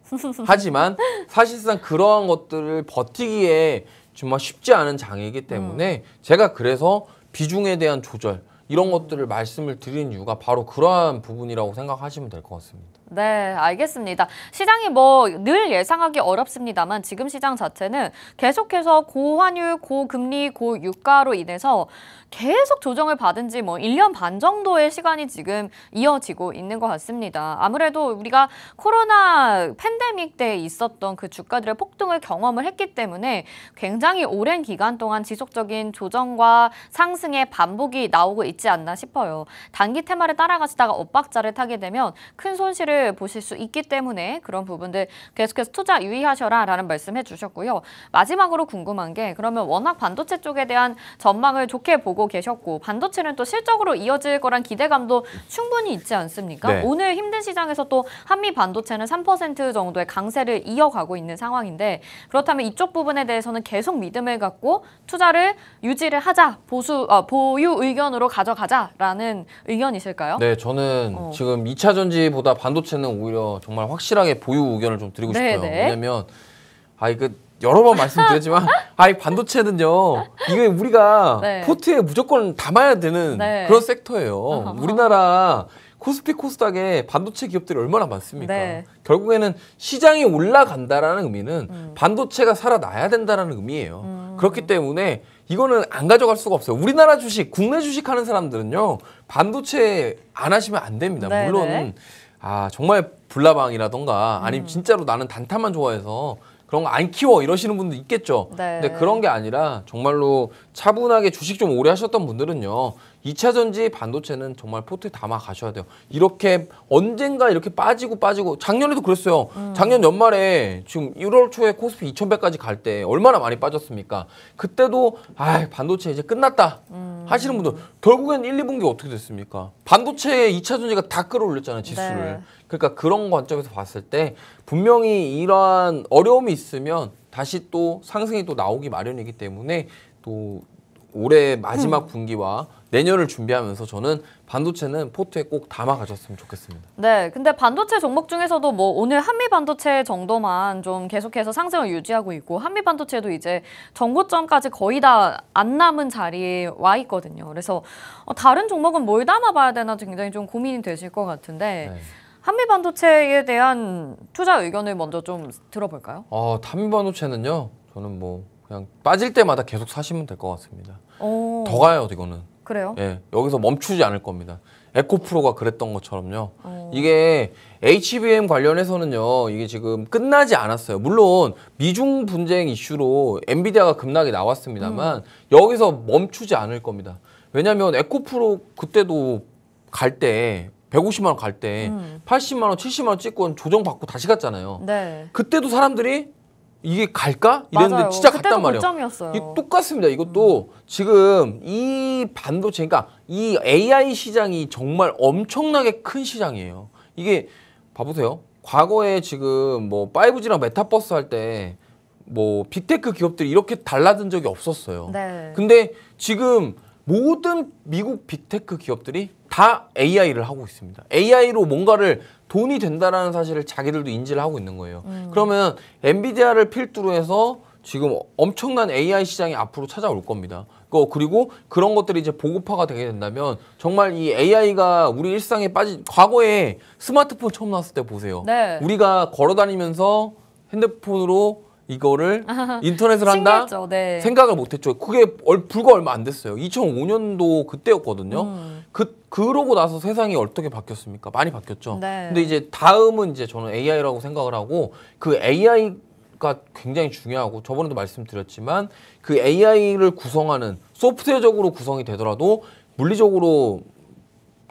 하지만 사실상 그러한 것들을 버티기에 정말 쉽지 않은 장이기 때문에 제가 그래서 비중에 대한 조절 이런 것들을 말씀을 드린 이유가 바로 그러한 부분이라고 생각하시면 될 것 같습니다. 네, 알겠습니다. 시장이 뭐 늘 예상하기 어렵습니다만 지금 시장 자체는 계속해서 고환율, 고금리, 고유가로 인해서 계속 조정을 받은 지 뭐 1년 반 정도의 시간이 지금 이어지고 있는 것 같습니다. 아무래도 우리가 코로나 팬데믹 때 있었던 그 주가들의 폭등을 경험을 했기 때문에 굉장히 오랜 기간 동안 지속적인 조정과 상승의 반복이 나오고 있지 않나 싶어요. 단기 테마를 따라가시다가 엇박자를 타게 되면 큰 손실을 보실 수 있기 때문에 그런 부분들 계속해서 투자 유의하셔라 라는 말씀 해주셨고요. 마지막으로 궁금한 게 그러면 워낙 반도체 쪽에 대한 전망을 좋게 보고 계셨고 반도체는 또 실적으로 이어질 거란 기대감도 충분히 있지 않습니까? 네. 오늘 힘든 시장에서 또 한미 반도체는 3% 정도의 강세를 이어가고 있는 상황인데 그렇다면 이쪽 부분에 대해서는 계속 믿음을 갖고 투자를 유지를 하자 보유 의견으로 가져가자라는 의견이실까요? 네, 저는 지금 2차 전지보다 반도체 는 오히려 정말 확실하게 보유 의견을 좀 드리고 싶어요. 왜냐면 여러 번 말씀드렸지만 이 반도체는요. 이게 우리가 네. 포트에 무조건 담아야 되는 네. 그런 섹터예요. 우리나라 코스피 코스닥에 반도체 기업들이 얼마나 많습니까? 네. 결국에는 시장이 올라간다라는 의미는 반도체가 살아나야 된다라는 의미예요. 그렇기 때문에 이거는 안 가져갈 수가 없어요. 우리나라 주식, 국내 주식 하는 사람들은요. 반도체 안 하시면 안 됩니다. 네. 물론 정말 불나방이라던가 아니면 진짜로 나는 단타만 좋아해서 그런 거 안 키워 이러시는 분도 있겠죠. 네. 근데 그런 게 아니라 정말로 차분하게 주식 좀 오래 하셨던 분들은요. 2차전지 반도체는 정말 포트에 담아 가셔야 돼요. 이렇게 언젠가 이렇게 빠지고 작년에도 그랬어요. 작년 연말에 지금 1월 초에 코스피 2100까지 갈 때 얼마나 많이 빠졌습니까? 그때도 아 반도체 이제 끝났다 하시는 분들 결국엔 1, 2분기 어떻게 됐습니까? 반도체의 2차전지가 다 끌어올렸잖아요. 지수를. 네. 그러니까 그런 관점에서 봤을 때 분명히 이러한 어려움이 있으면 다시 또 상승이 또 나오기 마련이기 때문에 또 올해 마지막 분기와 내년을 준비하면서 저는 반도체는 포트에 꼭 담아 가셨으면 좋겠습니다. 네, 근데 반도체 종목 중에서도 뭐 오늘 한미반도체 정도만 좀 계속해서 상승을 유지하고 있고 한미반도체도 이제 정고점까지 거의 다 안 남은 자리에 와 있거든요. 그래서 다른 종목은 뭘 담아봐야 되나 굉장히 좀 고민이 되실 것 같은데 네. 한미반도체에 대한 투자 의견을 먼저 좀 들어볼까요? 한미반도체는요. 저는 뭐 그냥 빠질 때마다 계속 사시면 될 것 같습니다. 오. 더 가요, 이거는. 그래요? 예, 여기서 멈추지 않을 겁니다. 에코프로가 그랬던 것처럼요. 이게 HBM 관련해서는요. 이게 지금 끝나지 않았어요. 물론 미중 분쟁 이슈로 엔비디아가 급락이 나왔습니다만 여기서 멈추지 않을 겁니다. 왜냐하면 에코프로 그때도 갈 때 150만 원 갈 때 80만 원, 70만 원 찍고 조정받고 다시 갔잖아요. 네. 그때도 사람들이 이게 갈까? 이랬는데 맞아요. 진짜 갔단 말이에요. 이게 똑같습니다. 이것도 지금 이 반도체, 그러니까 이 AI 시장이 정말 엄청나게 큰 시장이에요. 이게 봐보세요. 과거에 지금 뭐 5G랑 메타버스 할 때 뭐 빅테크 기업들이 이렇게 달라진 적이 없었어요. 네. 근데 지금 모든 미국 빅테크 기업들이 다 AI를 하고 있습니다. AI로 뭔가를 돈이 된다라는 사실을 자기들도 인지를 하고 있는 거예요. 그러면 엔비디아를 필두로 해서 지금 엄청난 AI 시장이 앞으로 찾아올 겁니다. 그리고 그런 것들이 이제 보급화가 되게 된다면 정말 이 AI가 우리 일상에 과거에 스마트폰 처음 나왔을 때 보세요. 네. 우리가 걸어다니면서 핸드폰으로 이거를 인터넷을 한다? 네. 생각을 못했죠. 그게 불과 얼마 안 됐어요. 2005년도 그때였거든요. 그러고 나서 세상이 어떻게 바뀌었습니까? 많이 바뀌었죠. 네. 근데 이제 다음은 이제 저는 AI라고 생각을 하고 그 AI가 굉장히 중요하고 저번에도 말씀드렸지만 그 AI를 구성하는 소프트웨어적으로 구성이 되더라도 물리적으로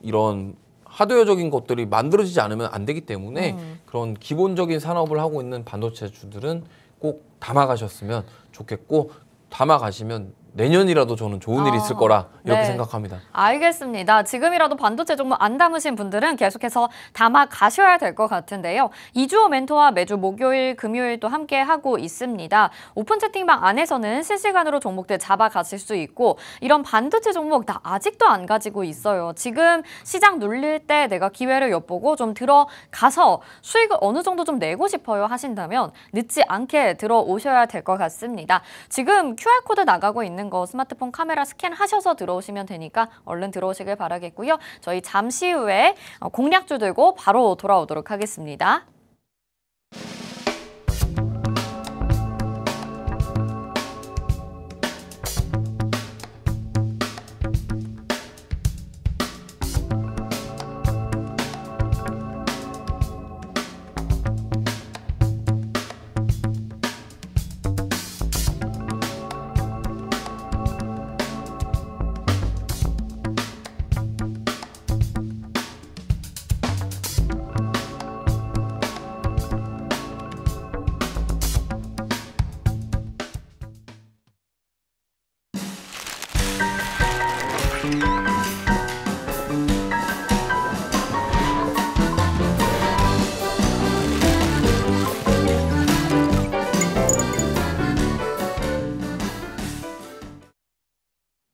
이런 하드웨어적인 것들이 만들어지지 않으면 안 되기 때문에 그런 기본적인 산업을 하고 있는 반도체주들은 꼭 담아가셨으면 좋겠고 담아가시면 내년이라도 저는 좋은 일이 있을 거라 이렇게 네. 생각합니다. 알겠습니다. 지금이라도 반도체 종목 안 담으신 분들은 계속해서 담아가셔야 될 것 같은데요. 이주호 멘토와 매주 목요일, 금요일 또 함께하고 있습니다. 오픈 채팅방 안에서는 실시간으로 종목들 잡아가실 수 있고 이런 반도체 종목 다 아직도 안 가지고 있어요. 지금 시장 눌릴 때 내가 기회를 엿보고 좀 들어가서 수익을 어느 정도 좀 내고 싶어요 하신다면 늦지 않게 들어오셔야 될 것 같습니다. 지금 QR코드 나가고 있는 거 스마트폰 카메라 스캔하셔서 들어오시면 되니까 얼른 들어오시길 바라겠고요. 저희 잠시 후에 공략주 들고 바로 돌아오도록 하겠습니다.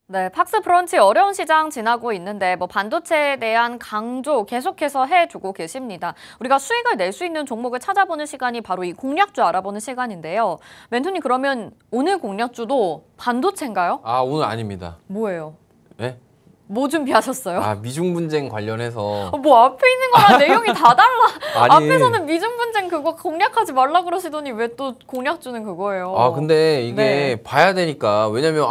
네, 팍스 브런치 어려운 시장 지나고 있는데 뭐 반도체에 대한 강조 계속해서 해주고 계십니다. 우리가 수익을 낼 수 있는 종목을 찾아보는 시간이 바로 이 공략주 알아보는 시간인데요. 멘토님 그러면 오늘 공략주도 반도체인가요? 오늘 아닙니다. 뭐예요? 네? 뭐 준비하셨어요? 미중 분쟁 관련해서 뭐 앞에 있는 거랑 내용이 다 달라. 앞에서는 미중 분쟁 그거 공략하지 말라 그러시더니 왜 또 공략주는 그거예요. 근데 이게 네. 봐야 되니까. 왜냐면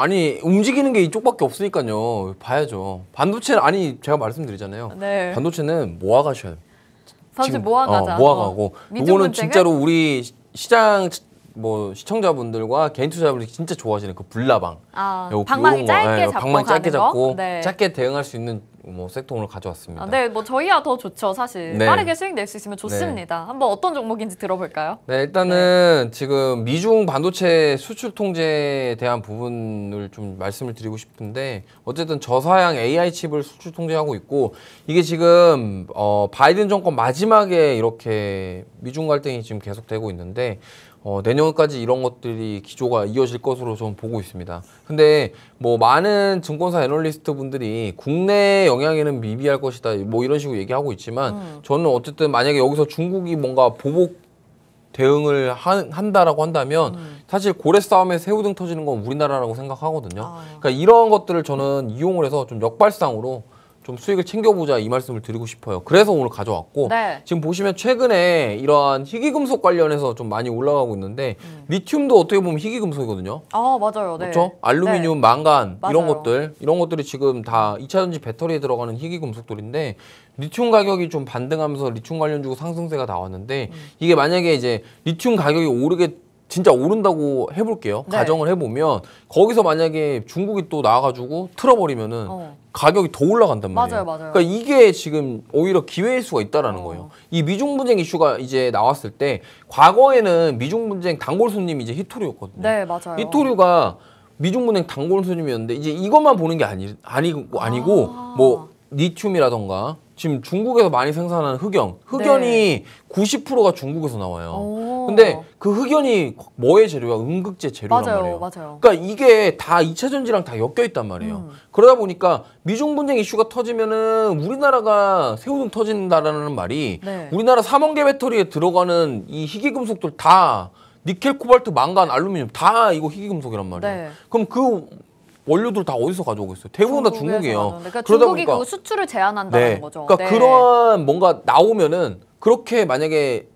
움직이는 게 이쪽밖에 없으니까요. 봐야죠. 반도체는 제가 말씀드리잖아요. 네. 반도체는 모아가셔야 돼요. 반도체 모아가자. 모아가고 이거는 진짜로 우리 시장 뭐 시청자분들과 개인 투자자분들이 진짜 좋아하시는 그 불나방. 아, 방망이 짧게 네, 잡고 방망이 짧게 잡고 네. 짧게 대응할 수 있는 뭐 섹터 오늘 가져왔습니다. 아, 네, 뭐 저희야 더 좋죠 사실. 네. 빠르게 수익 낼 수 있으면 좋습니다. 네. 한번 어떤 종목인지 들어볼까요? 네, 일단은 네. 지금 미중 반도체 수출 통제에 대한 부분을 좀 말씀을 드리고 싶은데 어쨌든 저사양 AI 칩을 수출 통제하고 있고 이게 지금 바이든 정권 마지막에 이렇게 미중 갈등이 지금 계속되고 있는데 내년까지 이런 것들이 기조가 이어질 것으로 좀 보고 있습니다. 근데 뭐 많은 증권사 애널리스트 분들이 국내 영향에는 미비할 것이다 뭐 이런 식으로 얘기하고 있지만 저는 어쨌든 만약에 여기서 중국이 뭔가 보복 대응을 한다라고 한다면 사실 고래 싸움에 새우등 터지는 건 우리나라라고 생각하거든요. 아. 그러니까 이런 것들을 저는 이용을 해서 좀 역발상으로 좀 수익을 챙겨보자 이 말씀을 드리고 싶어요. 그래서 오늘 가져왔고 네. 지금 보시면 최근에 이러한 희귀금속 관련해서 좀 많이 올라가고 있는데 리튬도 어떻게 보면 희귀금속이거든요. 아 맞아요. 그렇죠? 네. 알루미늄, 네. 망간 맞아요. 이런 것들이 지금 다 2차전지 배터리에 들어가는 희귀금속들인데 리튬 가격이 좀 반등하면서 리튬 관련주고 상승세가 나왔는데 이게 만약에 이제 리튬 가격이 오르게 진짜 오른다고 해볼게요. 네. 가정을 해보면 거기서 만약에 중국이 또 나와가지고 틀어버리면은 가격이 더 올라간단 말이에요. 맞아요, 맞아요. 그러니까 이게 지금 오히려 기회일 수가 있다라는 거예요. 이 미중 분쟁 이슈가 이제 나왔을 때 과거에는 미중 분쟁 단골 손님이 이제 히토류였거든요. 네, 맞아요. 히토류가 미중 분쟁 단골 손님이었는데 이제 이것만 보는 게 아니고 뭐 리튬이라던가 지금 중국에서 많이 생산하는 흑연이 네. 90%가 중국에서 나와요. 근데 그 흑연이 뭐의 재료야? 음극재 재료란 맞아요, 말이에요. 맞아요. 그러니까 이게 다 2차전지랑 다 엮여있단 말이에요. 그러다 보니까 미중 분쟁 이슈가 터지면은 우리나라가 새우등 터진다라는 말이 네. 우리나라 3원계 배터리에 들어가는 이 희귀금속들 다 니켈, 코발트, 망간, 알루미늄 다 이거 희귀금속이란 말이에요. 네. 그럼 그 원료들 다 어디서 가져오고 있어요? 대부분 다 중국이에요. 그러니까 그러다 중국이 보니까 그 수출을 제한한다는 네. 거죠. 그러니까 네. 그런 뭔가 나오면은 그렇게 만약에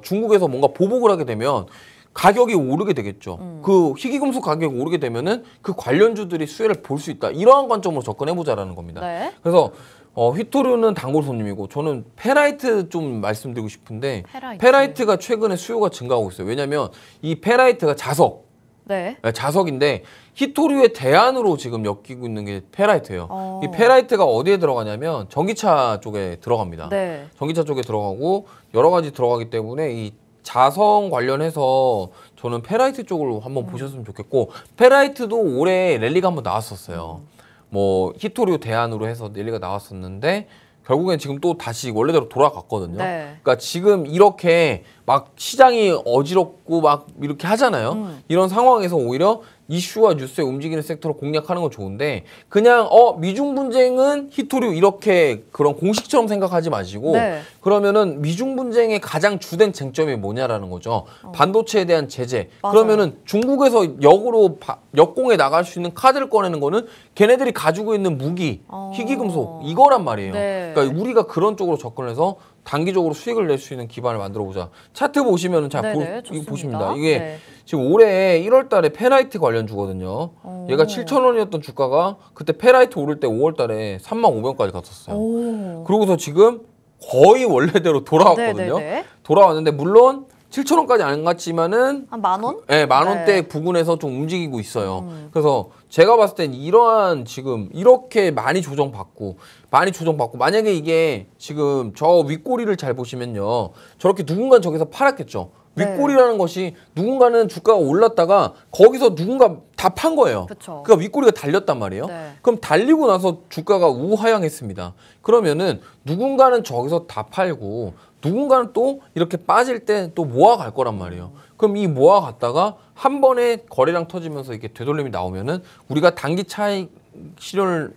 중국에서 뭔가 보복을 하게 되면 가격이 오르게 되겠죠. 그 희귀금속 가격이 오르게 되면은 그 관련주들이 수혜를 볼 수 있다. 이러한 관점으로 접근해보자라는 겁니다. 네. 그래서 휘토류는 단골 손님이고 저는 페라이트 좀 말씀드리고 싶은데 페라이트가 최근에 수요가 증가하고 있어요. 왜냐하면 이 페라이트가 자석. 네. 자석인데 히토류의 대안으로 지금 엮이고 있는 게 페라이트예요. 이 페라이트가 어디에 들어가냐면 전기차 쪽에 들어갑니다. 네. 전기차 쪽에 들어가고 여러 가지 들어가기 때문에 이 자성 관련해서 저는 페라이트 쪽을 한번 보셨으면 좋겠고 페라이트도 올해 랠리가 한번 나왔었어요. 뭐 히토류 대안으로 해서 랠리가 나왔었는데 결국엔 지금 또 다시 원래대로 돌아갔거든요. 네. 그러니까 지금 이렇게 막 시장이 어지럽고 막 이렇게 하잖아요. 이런 상황에서 오히려 이슈와 뉴스에 움직이는 섹터를 공략하는 건 좋은데 그냥 미중 분쟁은 히토류 이렇게 그런 공식처럼 생각하지 마시고 네. 그러면은 미중 분쟁의 가장 주된 쟁점이 뭐냐라는 거죠. 반도체에 대한 제재. 맞아요. 그러면은 중국에서 역으로 역공에 나갈 수 있는 카드를 꺼내는 거는 걔네들이 가지고 있는 무기, 희귀금속 이거란 말이에요. 네. 그러니까 우리가 그런 쪽으로 접근해서 단기적으로 수익을 낼 수 있는 기반을 만들어 보자. 차트 보시면은 자, 이거 보십니다. 이게 네. 지금 올해 1월 달에 페라이트 관련 주거든요. 얘가 7,000원이었던 주가가 그때 페라이트 오를 때 5월 달에 35,000원까지 갔었어요. 그러고서 지금 거의 원래대로 돌아왔거든요. 네네네. 돌아왔는데 물론 7,000원까지 안 갔지만은 한 10,000원? 네, 10,000원대 부근에서 좀 움직이고 있어요. 그래서 제가 봤을 땐 이러한 지금 이렇게 많이 조정받고 만약에 이게 지금 저 윗꼬리를 잘 보시면요. 저렇게 누군가 저기서 팔았겠죠. 윗꼬리라는 네. 것이 누군가는 주가가 올랐다가 거기서 누군가 다 판 거예요. 그쵸. 그러니까 윗꼬리가 달렸단 말이에요. 네. 그럼 달리고 나서 주가가 우하향했습니다. 그러면은 누군가는 저기서 다 팔고 누군가는 또 이렇게 빠질 때 또 모아갈 거란 말이에요. 그럼 이 모아갔다가 한 번에 거래량 터지면서 이렇게 되돌림이 나오면은 우리가 단기 차익 실현을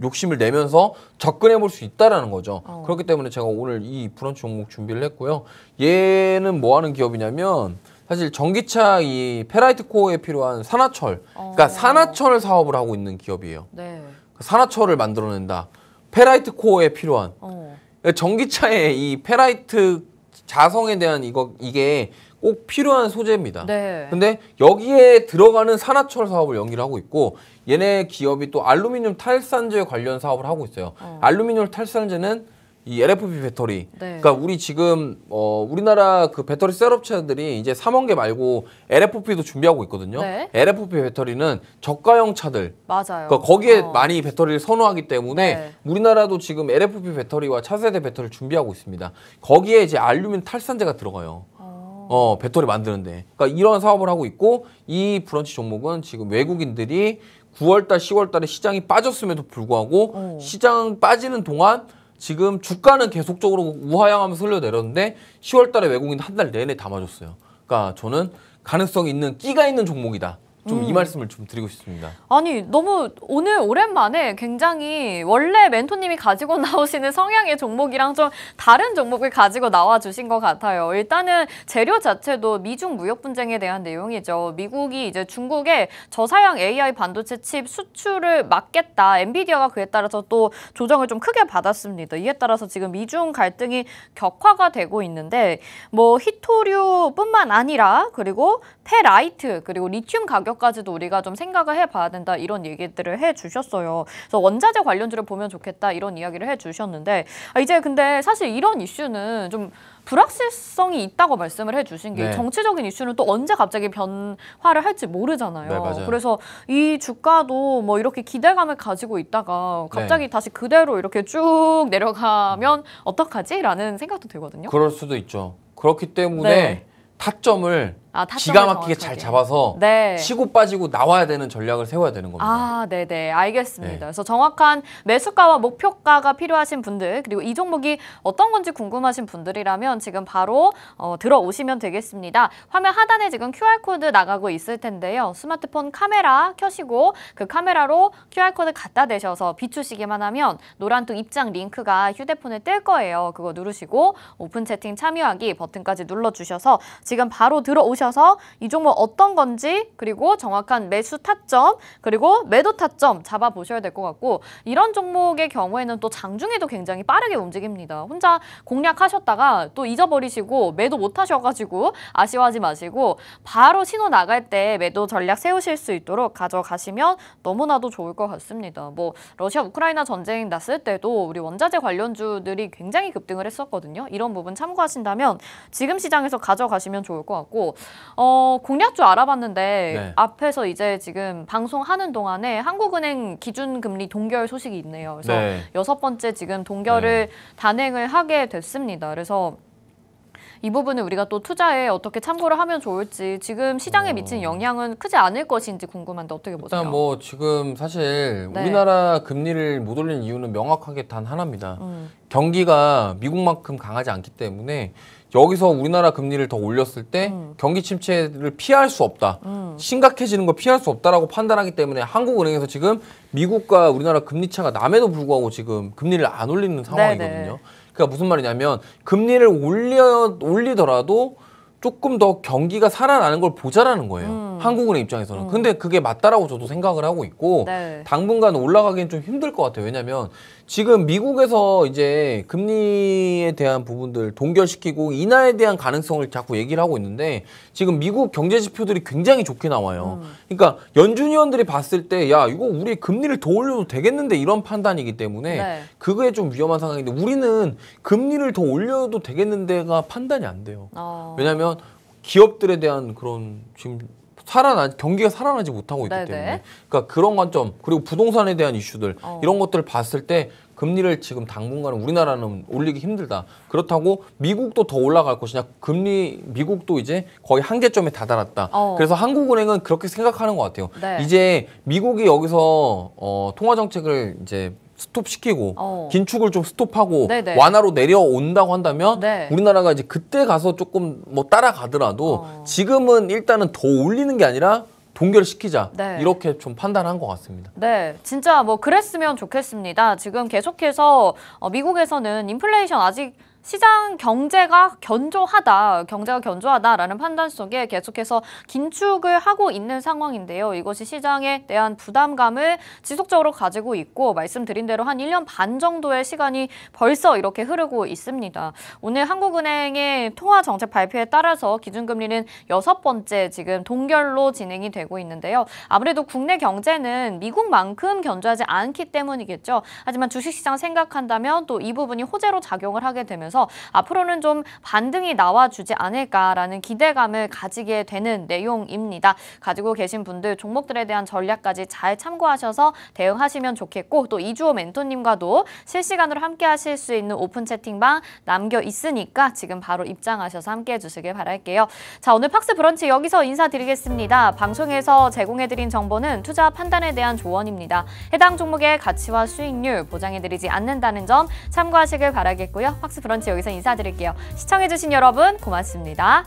욕심을 내면서 접근해 볼 수 있다라는 거죠. 그렇기 때문에 제가 오늘 이 브런치 종목 준비를 했고요. 얘는 뭐 하는 기업이냐면 사실 전기차 이 페라이트 코어에 필요한 산화철, 그러니까 산화철 사업을 하고 있는 기업이에요. 네. 산화철을 만들어낸다. 페라이트 코어에 필요한. 전기차에 이 페라이트 자성에 대한 이게 꼭 필요한 소재입니다. 네. 근데 여기에 들어가는 산화철 사업을 연기를 하고 있고 얘네 기업이 또 알루미늄 탈산제 관련 사업을 하고 있어요. 알루미늄 탈산제는 이 LFP 배터리. 네. 그러니까 우리 지금 우리나라 그 배터리 셀업체들이 이제 3원계 말고 LFP도 준비하고 있거든요. 네. LFP 배터리는 저가형 차들. 맞아요. 그러니까 거기에 많이 배터리를 선호하기 때문에 네. 우리나라도 지금 LFP 배터리와 차세대 배터리를 준비하고 있습니다. 거기에 이제 알루미늄 탈산제가 들어가요. 배터리 만드는데. 그러니까 이런 사업을 하고 있고, 이 브런치 종목은 지금 외국인들이 9월달, 10월달에 시장이 빠졌음에도 불구하고 시장 빠지는 동안 지금 주가는 계속적으로 우하향하면서 흘러내렸는데 10월달에 외국인 한 달 내내 담아줬어요. 그러니까 저는 가능성 있는 끼가 있는 종목이다. 좀 이 말씀을 좀 드리고 싶습니다. 아니 너무 오늘 오랜만에 굉장히 원래 멘토님이 가지고 나오시는 성향의 종목이랑 좀 다른 종목을 가지고 나와주신 것 같아요. 일단은 재료 자체도 미중 무역 분쟁에 대한 내용이죠. 미국이 이제 중국에 저사양 AI 반도체 칩 수출을 막겠다. 엔비디아가 그에 따라서 또 조정을 좀 크게 받았습니다. 이에 따라서 지금 미중 갈등이 격화가 되고 있는데 뭐 희토류뿐만 아니라 그리고 페라이트 그리고 리튬 가격 까지도 우리가 좀 생각을 해봐야 된다 이런 얘기들을 해주셨어요. 그래서 원자재 관련주를 보면 좋겠다 이런 이야기를 해주셨는데 이제 근데 사실 이런 이슈는 좀 불확실성이 있다고 말씀을 해주신 게 네. 정치적인 이슈는 또 언제 갑자기 변화를 할지 모르잖아요. 네, 맞아요. 그래서 이 주가도 뭐 이렇게 기대감을 가지고 있다가 갑자기 네. 다시 그대로 이렇게 쭉 내려가면 어떡하지? 라는 생각도 들거든요. 그럴 수도 있죠. 그렇기 때문에 네. 타점을 기가 막히게 정확하게. 잘 잡아서 네. 치고 빠지고 나와야 되는 전략을 세워야 되는 겁니다. 아, 네네. 알겠습니다. 네. 그래서 정확한 매수가와 목표가가 필요하신 분들 그리고 이 종목이 어떤 건지 궁금하신 분들이라면 지금 바로 들어오시면 되겠습니다. 화면 하단에 지금 QR코드 나가고 있을 텐데요. 스마트폰 카메라 켜시고 그 카메라로 QR코드 갖다 대셔서 비추시기만 하면 노란 또 입장 링크가 휴대폰에 뜰 거예요. 그거 누르시고 오픈 채팅 참여하기 버튼까지 눌러주셔서 지금 바로 들어오셔서 이 종목 어떤 건지 그리고 정확한 매수 타점 그리고 매도 타점 잡아보셔야 될 것 같고 이런 종목의 경우에는 또 장중에도 굉장히 빠르게 움직입니다. 혼자 공략하셨다가 또 잊어버리시고 매도 못하셔가지고 아쉬워하지 마시고 바로 신호 나갈 때 매도 전략 세우실 수 있도록 가져가시면 너무나도 좋을 것 같습니다. 뭐 러시아 우크라이나 전쟁 났을 때도 우리 원자재 관련주들이 굉장히 급등을 했었거든요. 이런 부분 참고하신다면 지금 시장에서 가져가시면 좋을 것 같고 공략주 알아봤는데 네. 앞에서 이제 지금 방송하는 동안에 한국은행 기준금리 동결 소식이 있네요. 그래서 네. 6번째 지금 동결을 네. 단행을 하게 됐습니다. 그래서 이 부분을 우리가 또 투자에 어떻게 참고를 하면 좋을지 지금 시장에 미친 영향은 크지 않을 것인지 궁금한데 어떻게 보세요? 일단 뭐 지금 사실 네. 우리나라 금리를 못 올린 이유는 명확하게 단 하나입니다. 경기가 미국만큼 강하지 않기 때문에 여기서 우리나라 금리를 더 올렸을 때 경기 침체를 피할 수 없다. 심각해지는 걸 피할 수 없다라고 판단하기 때문에 한국은행에서 지금 미국과 우리나라 금리 차가 남에도 불구하고 지금 금리를 안 올리는 상황이거든요. 네네. 그러니까 무슨 말이냐면 금리를 올리더라도 조금 더 경기가 살아나는 걸 보자라는 거예요. 한국은행 입장에서는. 근데 그게 맞다라고 저도 생각을 하고 있고 네. 당분간 올라가기는 좀 힘들 것 같아요. 왜냐면 지금 미국에서 이제 금리에 대한 부분들 동결시키고 인하에 대한 가능성을 자꾸 얘기를 하고 있는데 지금 미국 경제 지표들이 굉장히 좋게 나와요. 그러니까 연준 위원들이 봤을 때 야 이거 우리 금리를 더 올려도 되겠는데 이런 판단이기 때문에 네. 그게 좀 위험한 상황인데 우리는 금리를 더 올려도 되겠는데가 판단이 안 돼요. 왜냐면 기업들에 대한 그런 지금 경기가 살아나지 못하고 있기 네네. 때문에 그러니까 그런 관점 그리고 부동산에 대한 이슈들 이런 것들을 봤을 때 금리를 지금 당분간 우리나라는 올리기 힘들다. 그렇다고 미국도 더 올라갈 것이냐. 미국도 이제 거의 한계점에 다다랐다. 그래서 한국은행은 그렇게 생각하는 것 같아요. 네. 이제 미국이 여기서 통화정책을 이제 스톱시키고 긴축을 좀 스톱하고 네네. 완화로 내려온다고 한다면 네. 우리나라가 이제 그때 가서 조금 뭐 따라가더라도 지금은 일단은 더 올리는 게 아니라 동결시키자 네. 이렇게 좀 판단한 것 같습니다. 네, 진짜 뭐 그랬으면 좋겠습니다. 지금 계속해서 미국에서는 인플레이션 아직 시장 경제가 견조하다라는 판단 속에 계속해서 긴축을 하고 있는 상황인데요. 이것이 시장에 대한 부담감을 지속적으로 가지고 있고 말씀드린 대로 한 1년 반 정도의 시간이 벌써 이렇게 흐르고 있습니다. 오늘 한국은행의 통화 정책 발표에 따라서 기준금리는 6번째 지금 동결로 진행이 되고 있는데요. 아무래도 국내 경제는 미국만큼 견조하지 않기 때문이겠죠. 하지만 주식시장 생각한다면 또 이 부분이 호재로 작용을 하게 되면서 앞으로는 좀 반등이 나와주지 않을까라는 기대감을 가지게 되는 내용입니다. 가지고 계신 분들 종목들에 대한 전략까지 잘 참고하셔서 대응하시면 좋겠고 또 이주호 멘토님과도 실시간으로 함께 하실 수 있는 오픈 채팅방 남겨 있으니까 지금 바로 입장하셔서 함께 해주시길 바랄게요. 자, 오늘 팍스 브런치 여기서 인사드리겠습니다. 방송에서 제공해드린 정보는 투자 판단에 대한 조언입니다. 해당 종목의 가치와 수익률 보장해드리지 않는다는 점 참고하시길 바라겠고요. 팍스 브런치 여기서 인사드릴게요. 시청해주신 여러분 고맙습니다.